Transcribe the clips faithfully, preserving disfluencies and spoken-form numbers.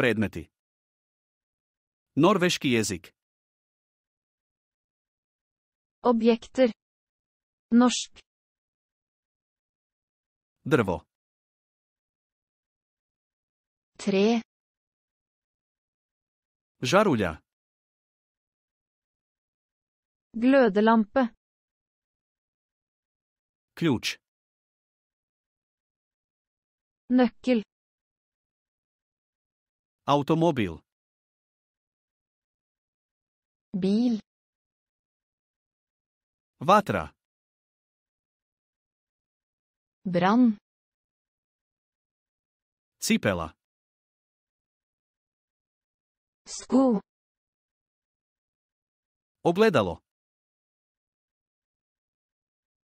Предмети. Норвежки jezik. Objekter. Norsk. Drvo. Tre. Žarulja. Glødelampe. Ključ. Nøkkel. Automobil. Bil. Vatra. Brann. Cipela. Sko. Ogledalo.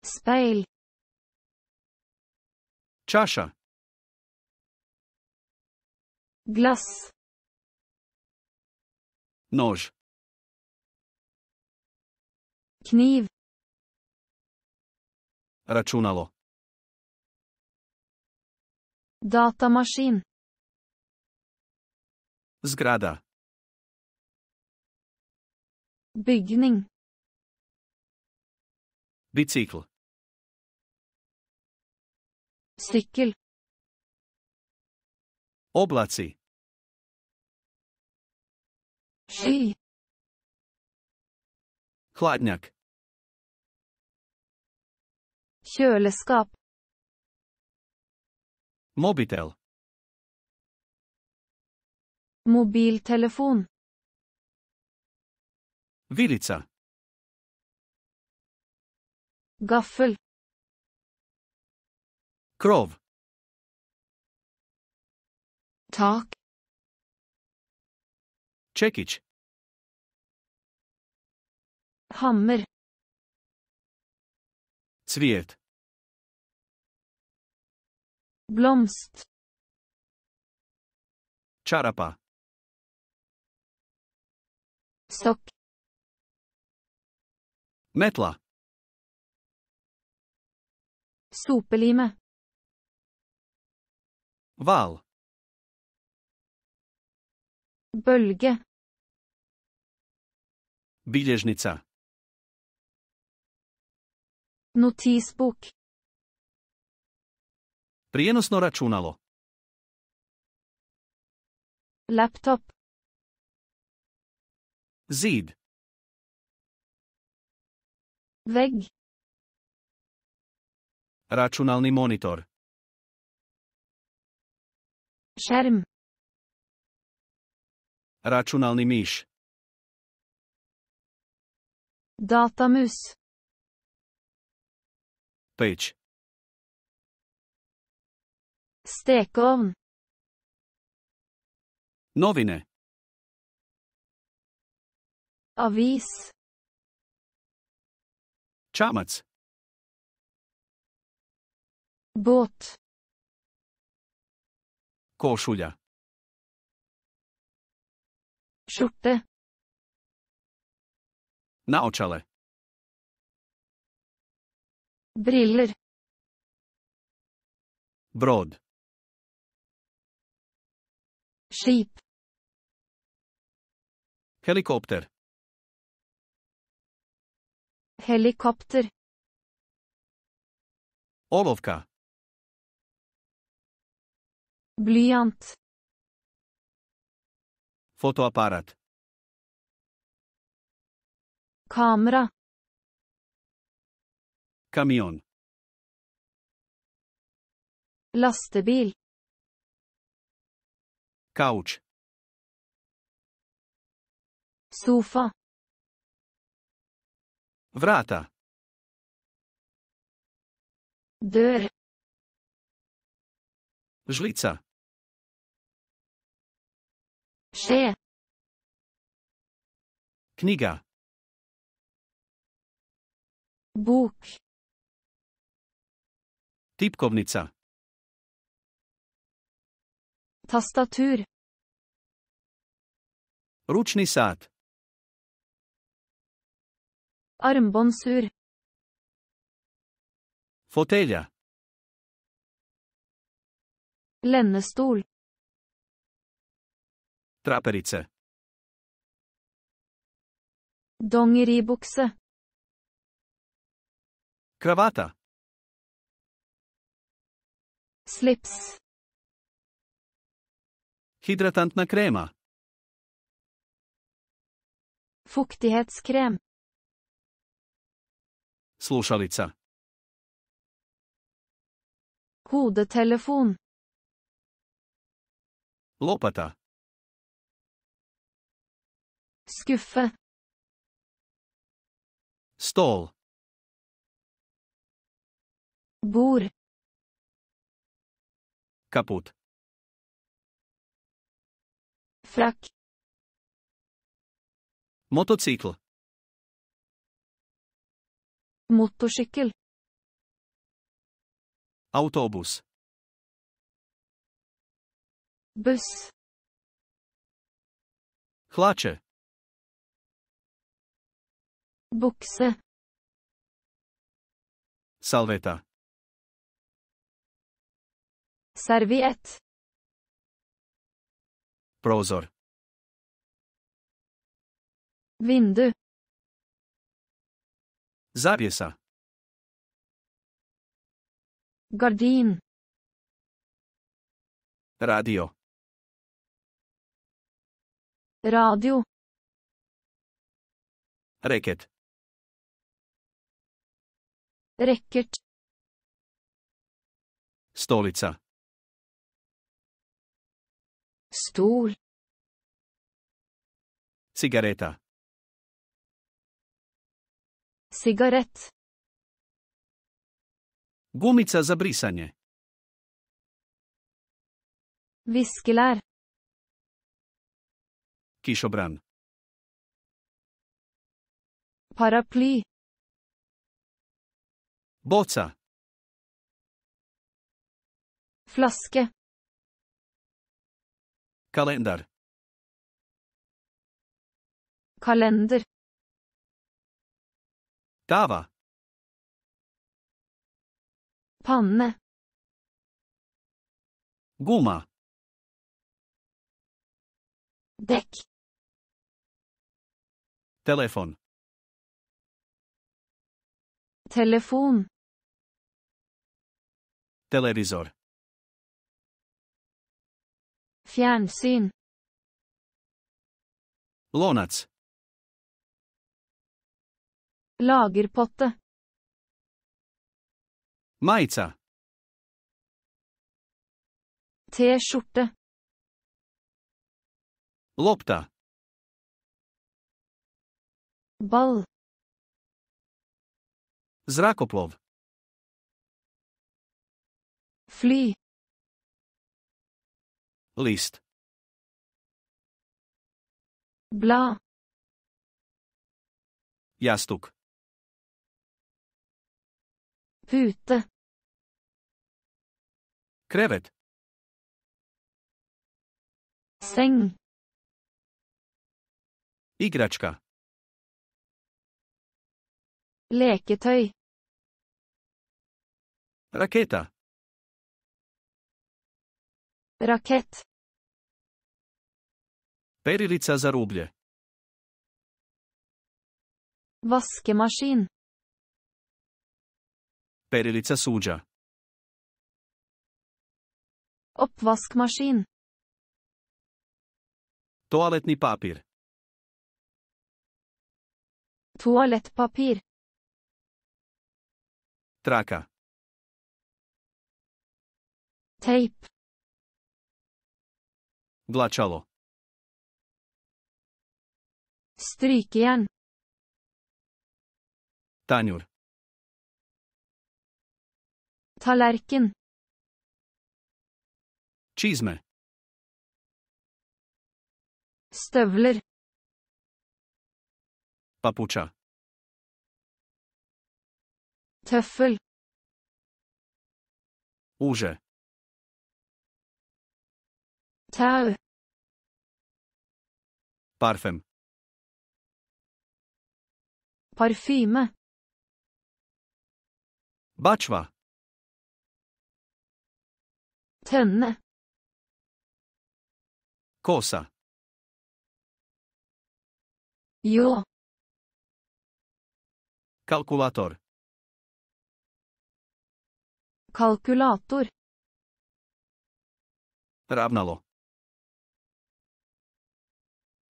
Speil. Čaša. Glass. Nož. Kniv. Računalo. Datamaskin. Zgrada. Bygning. Bicykl. Sykkel. Oblaci. Sky. Hladnjak. Kjøleskap. Mobitel. Mobiltelefon. Vilica. Gaffel. Krov. Tak. Čekić. Hammer. Cvet. Blomst. Čarapa. Stokk. Metla. Sopelime. Val. Bølge. Bilježnica. Notisbok. Prijenosno računalo. Laptop. Zid. Vegg. Računalni monitor. Skjerm. Računalni miš. Datamus. Peć. Stekeovn. Novine. Avis. Čamac. Båt. Košulja. Skjorte. Naočale. Briller. Brod. Skip. Helikopter. Helikopter. Olovka. Blyant. Fotoapparat. Kamera. Kamion. Lastebil. Couch. Sofa. Vrata. Dør. Žlica. Skje. Kniga. Bok. Tipkovnica. Tastatur. Ručni sat. Armbåndsur. Fotelja. Lennestol. Traperice. Dongeribukse. Kravata. Slips. Hydratantna krema. Fuktighetskrem. Slušalica. Hodetelefon. Lopata. Skuffe. Stål. Bord. Kaputt. Frakk. Motorcykel. Motorsykkel. Autobus. Buss. Hlače. Bukse. Salveta. Serviett. Prozor. Vindu. Zaviesa. Gardin. Radio. Radio. Reket. Reket. Stolica. Stol. Cigareta. Cigaret. Gumica za brisanje. Viskelær. Kišobran. Paraply. Boca. Flaske. Kalender. Kalender. Gava. Panne. Guma. Dekk. Telefon. Telefon. Televisor. Fjernsyn. Lånats. Lagerpotte. Majca. T-skjorte. Lopta. Ball. Zrakoplov. Fly. List. Blad. Jastuk. Pute. Krevet. Seng. Igračka. Leketøy. Raketa. Rakett. Perilica za rublje. Vaskemaskin. Perilica suđa. Oppvaskmaskin. Toaletni papir. Toalettpapir. Traka. Tejp. Glačalo. Strykejern. Tanjur. Tallerken. Čizme. Støvler. Papuča. Tøffel. Uže. Tau. Parfem. Parfyme. Bačva. Tønne. Kåsa. Io. Kalkulator. Kalkulator. Равнало.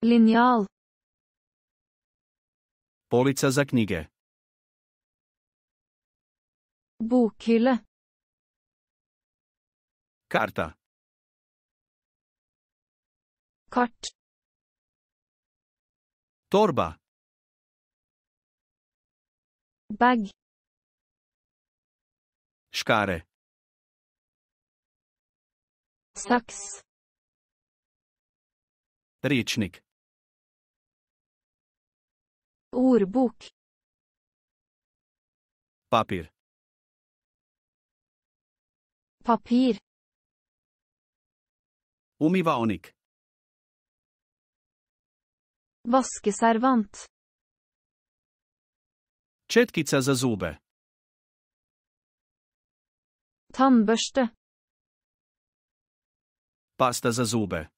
Linjal. Polica za knjige. Bokhylle. Karta. Kart. Torba. Bag. Škare. Saks. Rječnik. Ordbok. Papir. Papir. Umivaonik. Vaskeservant. Četkica za zube. Tannbørste. Pasta za zube.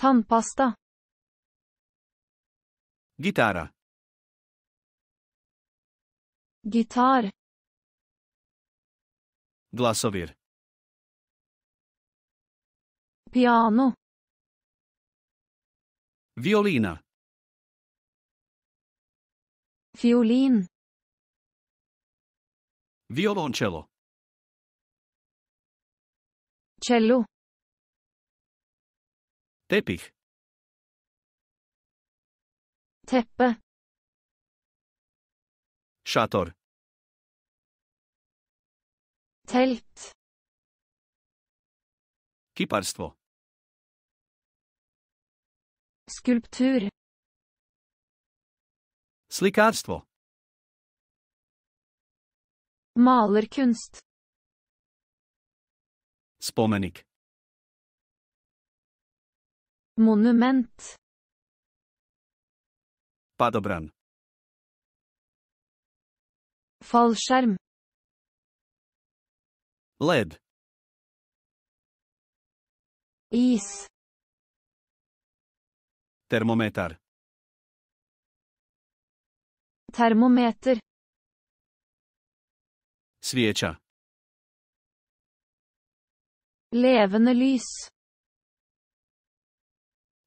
Tannpasta. Gitara. Gitar. Glasovir. Piano. Violina. Fiolin. Violoncello. Cello. Teppich. Teppe. Šator. Telt. Kiparstvo. Skulptur. Slikarstvo. Malerkunst. Spomenik. Monument. Padobran. Fallskjerm. Led. Is. Termometer. Termometer. Svijeća. Levende lys.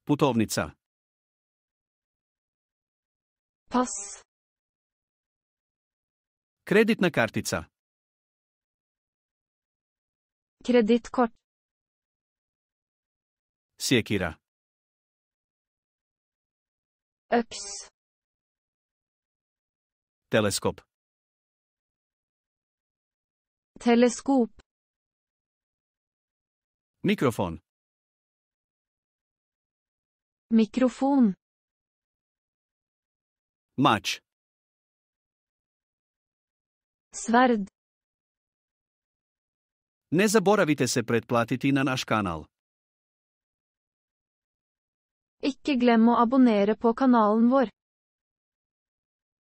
Putovnica. Pass. Kreditna kartica. Kredittkort. Sjekira. Øks. Teleskop. Teleskop. Mikrofon. Mikrofon. Match. Sverd. Ne zaboravite se pretplatiti na naš kanal. Ikke glem å abonnere på kanalen vår.